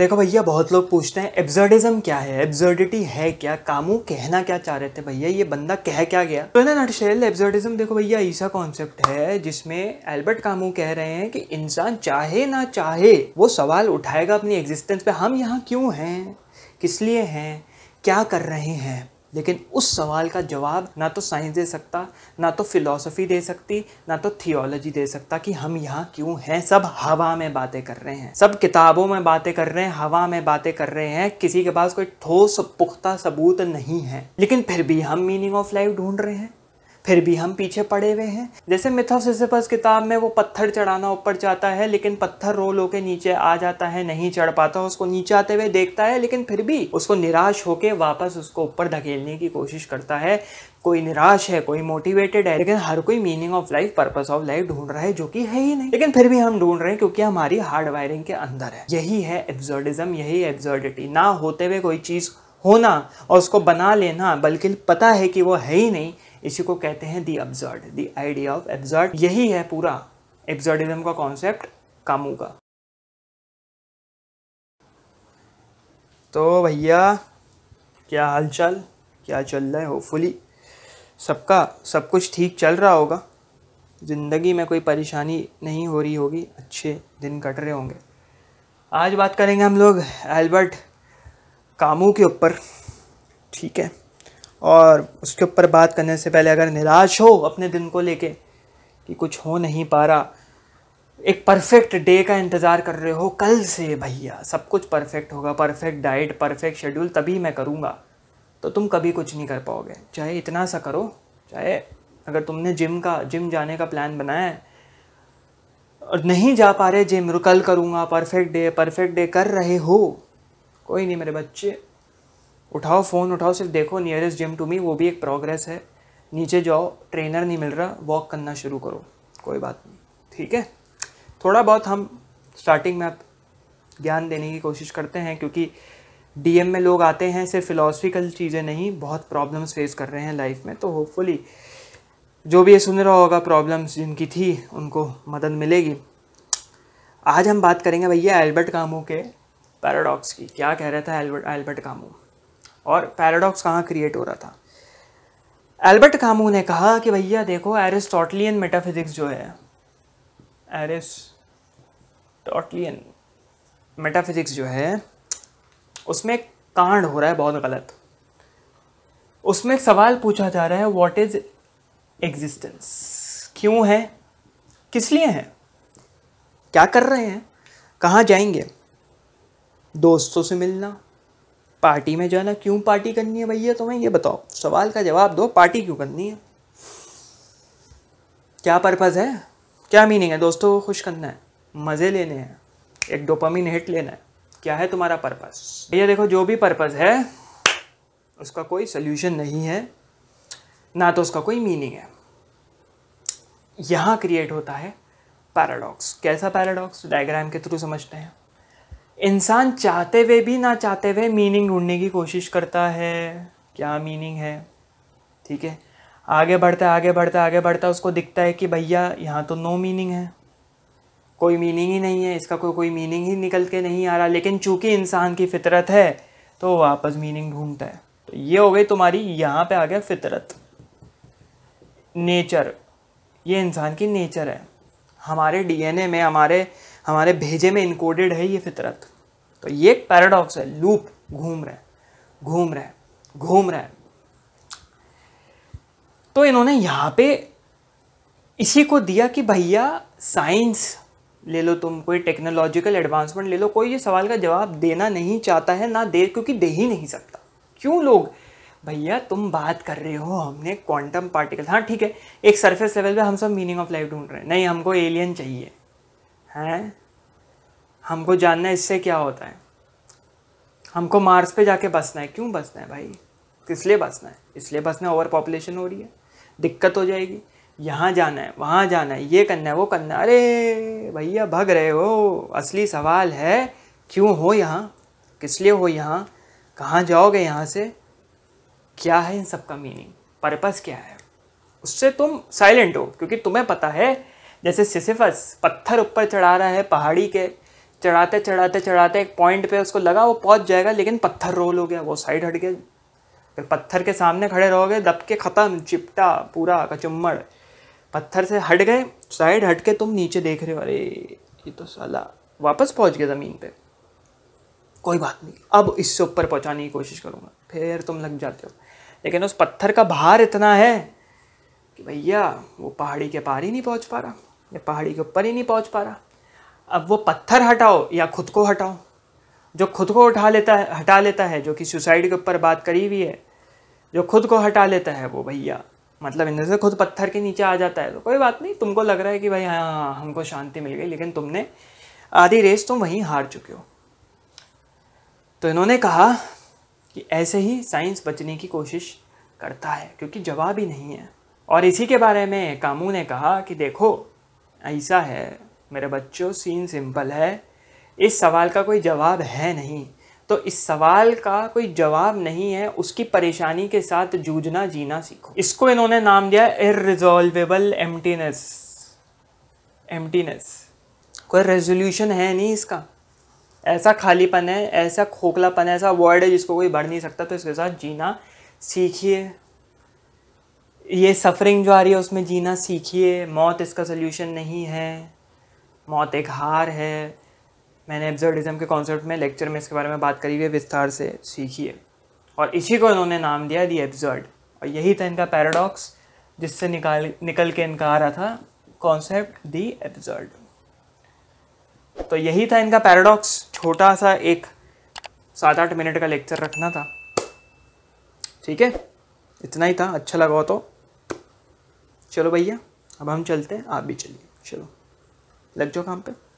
देखो भैया, बहुत लोग पूछते हैं एब्सर्डिज्म क्या है, एब्सर्डिटी है क्या, कामू कहना क्या चाह रहे थे भैया, ये बंदा कह क्या गया। तो इन नटशेल एब्सर्डिज्म देखो भैया ऐसा कॉन्सेप्ट है जिसमें एल्बर्ट कामू कह रहे हैं कि इंसान चाहे ना चाहे वो सवाल उठाएगा अपनी एग्जिस्टेंस पे, हम यहाँ क्यों हैं, किस लिए हैं, क्या कर रहे हैं। लेकिन उस सवाल का जवाब ना तो साइंस दे सकता, ना तो फिलॉसफी दे सकती, ना तो थियोलॉजी दे सकता कि हम यहाँ क्यों हैं। सब हवा में बातें कर रहे हैं, सब किताबों में बातें कर रहे हैं, हवा में बातें कर रहे हैं, किसी के पास कोई ठोस पुख्ता सबूत नहीं है। लेकिन फिर भी हम मीनिंग ऑफ लाइफ ढूंढ रहे हैं, फिर भी हम पीछे पड़े हुए हैं। जैसे मिथ ऑफ सिसिफस किताब में वो पत्थर चढ़ाना ऊपर जाता है लेकिन पत्थर रोल होके नीचे आ जाता है, नहीं चढ़ पाता, उसको नीचे आते हुए देखता है लेकिन फिर भी उसको निराश होके वापस उसको ऊपर धकेलने की कोशिश करता है। कोई निराश है, कोई मोटिवेटेड है, लेकिन हर कोई meaning of life, purpose of life ढूंढ रहा है, जो कि है ही नहीं, लेकिन फिर भी हम ढूंढ रहे हैं क्योंकि हमारी हार्ड वायरिंग के अंदर है। यही है एब्सर्डिज्म, यही एब्सर्डिटी, ना होते हुए कोई चीज़ होना और उसको बना लेना, बल्कि पता है कि वो है ही नहीं, इसी को कहते हैं the absurd, the idea of absurd. यही है पूरा एब्सर्डिज्म का कॉन्सेप्ट कामू का। तो भैया क्या हालचाल, क्या चल रहा है, होपफुली सबका सब कुछ ठीक चल रहा होगा, ज़िंदगी में कोई परेशानी नहीं हो रही होगी, अच्छे दिन कट रहे होंगे। आज बात करेंगे हम लोग एल्बर्ट कामू के ऊपर, ठीक है। और उसके ऊपर बात करने से पहले, अगर निराश हो अपने दिन को लेके कि कुछ हो नहीं पा रहा, एक परफेक्ट डे का इंतज़ार कर रहे हो, कल से भैया सब कुछ परफेक्ट होगा, परफेक्ट डाइट, परफेक्ट शेड्यूल, तभी मैं करूँगा, तो तुम कभी कुछ नहीं कर पाओगे। चाहे इतना सा करो, चाहे अगर तुमने जिम जाने का प्लान बनाया है और नहीं जा पा रहे जिम, कल करूँगा, परफेक्ट डे कर रहे हो, कोई नहीं मेरे बच्चे, उठाओ फ़ोन, उठाओ, सिर्फ देखो नियरेस्ट जिम टू मी, वो भी एक प्रोग्रेस है, नीचे जाओ, ट्रेनर नहीं मिल रहा, वॉक करना शुरू करो, कोई बात नहीं, ठीक है। थोड़ा बहुत हम स्टार्टिंग में ज्ञान देने की कोशिश करते हैं क्योंकि डीएम में लोग आते हैं सिर्फ फिलॉसफिकल चीज़ें नहीं, बहुत प्रॉब्लम्स फेस कर रहे हैं लाइफ में। तो होपफुली जो भी ये सुन रहा होगा, प्रॉब्लम्स जिनकी थी उनको मदद मिलेगी। आज हम बात करेंगे भैया एल्बर्ट कामू के पैराडॉक्स की, क्या कह रहा था एल्बर्ट कामू और पैराडॉक्स कहाँ क्रिएट हो रहा था। एल्बर्ट कामू ने कहा कि भैया देखो, एरिस्टोटलियन मेटाफिजिक्स जो है, एरिस्टोटलियन मेटाफिजिक्स जो है, उसमें एक कांड हो रहा है बहुत गलत। उसमें एक सवाल पूछा जा रहा है, व्हाट इज एग्जिस्टेंस, क्यों है, किस लिए है, क्या कर रहे हैं, कहाँ जाएंगे, दोस्तों से मिलना, पार्टी में जाना, क्यों पार्टी करनी है भैया तुम्हें, ये बताओ, सवाल का जवाब दो, पार्टी क्यों करनी है, क्या पर्पस है, क्या मीनिंग है, दोस्तों को खुश करना है, मज़े लेने हैं, एक डोपामिन हिट लेना है, क्या है तुम्हारा पर्पस। भैया देखो, जो भी पर्पस है उसका कोई सल्यूशन नहीं है, ना तो उसका कोई मीनिंग है। यहाँ क्रिएट होता है पैराडॉक्स। कैसा पैराडॉक्स, डायग्राम के थ्रू समझते हैं। इंसान चाहते हुए भी ना चाहते हुए मीनिंग ढूंढने की कोशिश करता है, क्या मीनिंग है, ठीक है। आगे बढ़ता उसको दिखता है कि भैया यहाँ तो नो मीनिंग है, कोई मीनिंग ही नहीं है, इसका कोई मीनिंग ही निकल के नहीं आ रहा। लेकिन चूंकि इंसान की फितरत है तो वापस मीनिंग ढूंढता है। तो ये हो गई तुम्हारी, यहाँ पे आ गया फितरत, नेचर, ये इंसान की नेचर है, हमारे DNA में, हमारे भेजे में इनकोडेड है ये फितरत। तो ये एक पैराडॉक्स है, लूप घूम रहा है। तो इन्होंने यहाँ पे इसी को दिया कि भैया साइंस ले लो तुम, कोई टेक्नोलॉजिकल एडवांसमेंट ले लो, कोई ये सवाल का जवाब देना नहीं चाहता है, ना दे, क्योंकि दे ही नहीं सकता। क्यों लोग, भैया तुम बात कर रहे हो, हमने क्वांटम पार्टिकल, हाँ ठीक है, एक सरफेस लेवल पे हम सब मीनिंग ऑफ लाइफ ढूंढ रहे हैं, नहीं हमको एलियन चाहिए, हैं हमको जानना है इससे क्या होता है, हमको मार्स पे जाके बसना है। क्यों बसना है भाई, किस लिए बसना है, इसलिए बसना है, ओवर पॉपुलेशन हो रही है, दिक्कत हो जाएगी, यहाँ जाना है, वहाँ जाना है, ये करना है, वो करना है। अरे भैया भाग रहे हो, असली सवाल है क्यों हो यहाँ, किस लिए हो यहाँ, कहाँ जाओगे यहाँ से, क्या है इन सबका मीनिंग, पर्पस क्या है। उससे तुम साइलेंट हो क्योंकि तुम्हें पता है, जैसे सिसिफस पत्थर ऊपर चढ़ा रहा है पहाड़ी के, चढ़ाते चढ़ाते चढ़ाते एक पॉइंट पे उसको लगा वो पहुंच जाएगा, लेकिन पत्थर रोल हो गया, वो साइड हट गया। फिर पत्थर के सामने खड़े रहोगे, दब के ख़त्म, चिपटा पूरा कचुम्मड़। पत्थर से हट गए, साइड हट के तुम नीचे देख रहे हो, अरे ये तो साला वापस पहुंच गया ज़मीन पे। कोई बात नहीं, अब इससे ऊपर पहुंचाने की कोशिश करूँगा, फिर तुम लग जाते हो। लेकिन उस पत्थर का भार इतना है कि भैया वो पहाड़ी के पार ही नहीं पहुँच पा रहा, या पहाड़ी के ऊपर ही नहीं पहुँच पा रहा। अब वो पत्थर हटाओ या खुद को हटाओ। जो खुद को हटा लेता है, जो कि सुसाइड के ऊपर बात करी हुई है, जो खुद को हटा लेता है वो भैया मतलब इनमें से खुद पत्थर के नीचे आ जाता है। तो कोई बात नहीं, तुमको लग रहा है कि भाई हाँ हमको शांति मिल गई, लेकिन तुमने आधी रेस तुम वहीं हार चुके हो। तो इन्होंने कहा कि ऐसे ही साइंस बचने की कोशिश करता है क्योंकि जवाब ही नहीं है। और इसी के बारे में कामू ने कहा कि देखो ऐसा है मेरे बच्चों, सीन सिंपल है, इस सवाल का कोई जवाब है नहीं, तो इस सवाल का कोई जवाब नहीं है, उसकी परेशानी के साथ जूझना जीना सीखो। इसको इन्होंने नाम दिया इररिजॉल्वेबल एम्प्टीनेस। एम्प्टीनेस कोई रेजोल्यूशन है नहीं इसका, ऐसा खालीपन है, ऐसा खोखलापन है, ऐसा वर्ड है जिसको कोई भर नहीं सकता, तो इसके साथ जीना सीखिए। ये सफरिंग जो आ रही है उसमें जीना सीखिए। मौत इसका सोल्यूशन नहीं है, मौत एक हार है। मैंने एब्सर्डिज्म के कॉन्सेप्ट में लेक्चर में इसके बारे में बात करी हुई है, विस्तार से सीखिए। और इसी को इन्होंने नाम दिया दी एब्सर्ड, और यही था इनका पैराडॉक्स जिससे निकल के इनका आ रहा था कॉन्सेप्ट दी एब्सर्ड। तो यही था इनका पैराडॉक्स। छोटा सा एक 7-8 मिनट का लेक्चर रखना था, ठीक है, इतना ही था। अच्छा लगा हो तो चलो भैया अब हम चलते हैं, आप भी चलिए, चलो लग जाओ काम पे।